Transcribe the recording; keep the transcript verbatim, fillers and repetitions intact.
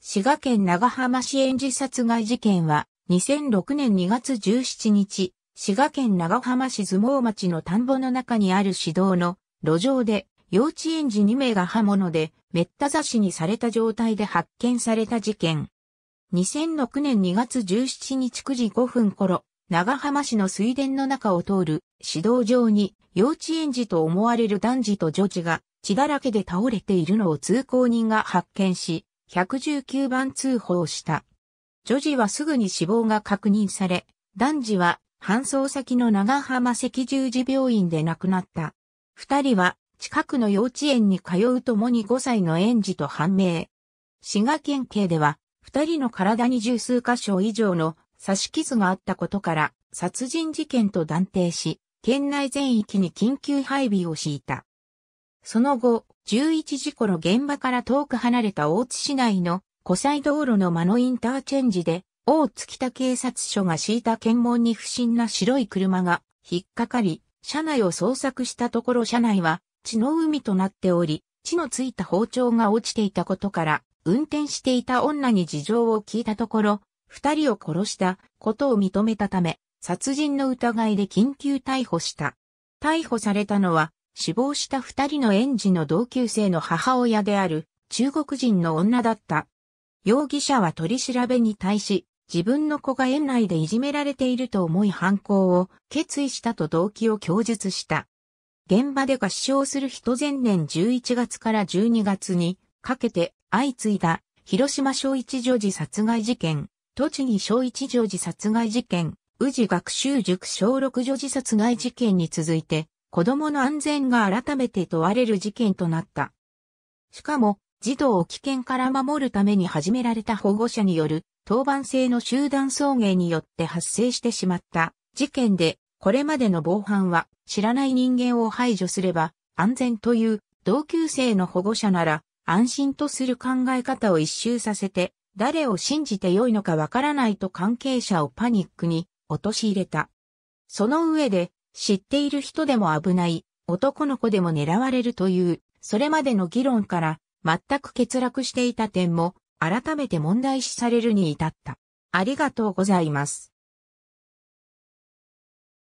滋賀県長浜市園児殺害事件は、にせんろくねんにがつじゅうしちにち、滋賀県長浜市相撲町の田んぼの中にある市道の路上で、幼稚園児にめいが刃物で、めった刺しにされた状態で発見された事件。にせんろくねんにがつじゅうしちにちくじごふん頃、長浜市の水田の中を通る市道上に、幼稚園児と思われる男児と女児が、血だらけで倒れているのを通行人が発見し、いちいちきゅうばん通報した。女児はすぐに死亡が確認され、男児は搬送先の長浜赤十字病院で亡くなった。二人は近くの幼稚園に通うともにごさいの園児と判明。滋賀県警では二人の体に十数箇所以上の刺し傷があったことから殺人事件と断定し、県内全域に緊急配備を敷いた。その後、じゅういちじ頃現場から遠く離れた大津市内の湖西道路の間のインターチェンジで、大津北警察署が敷いた検問に不審な白い車が引っかかり、車内を捜索したところ車内は血の海となっており、血のついた包丁が落ちていたことから、運転していた女に事情を聞いたところ、二人を殺したことを認めたため、殺人の疑いで緊急逮捕した。逮捕されたのは、死亡した二人の園児の同級生の母親である中国人の女だった。容疑者は取り調べに対し、自分の子が園内でいじめられていると思い犯行を決意したと動機を供述した。現場で合掌する人前年じゅういちがつからじゅうにがつにかけて相次いだ広島小一女児殺害事件、栃木小一女児殺害事件、宇治学習塾小六女児殺害事件に続いて、子供の安全が改めて問われる事件となった。しかも、児童を危険から守るために始められた保護者による当番制の集団送迎によって発生してしまった事件で、これまでの防犯は知らない人間を排除すれば安全という同級生の保護者なら安心とする考え方を一周させて、誰を信じてよいのかわからないと関係者をパニックに陥れた。その上で、知っている人でも危ない、男の子でも狙われるという、それまでの議論から全く欠落していた点も改めて問題視されるに至った。ありがとうございます。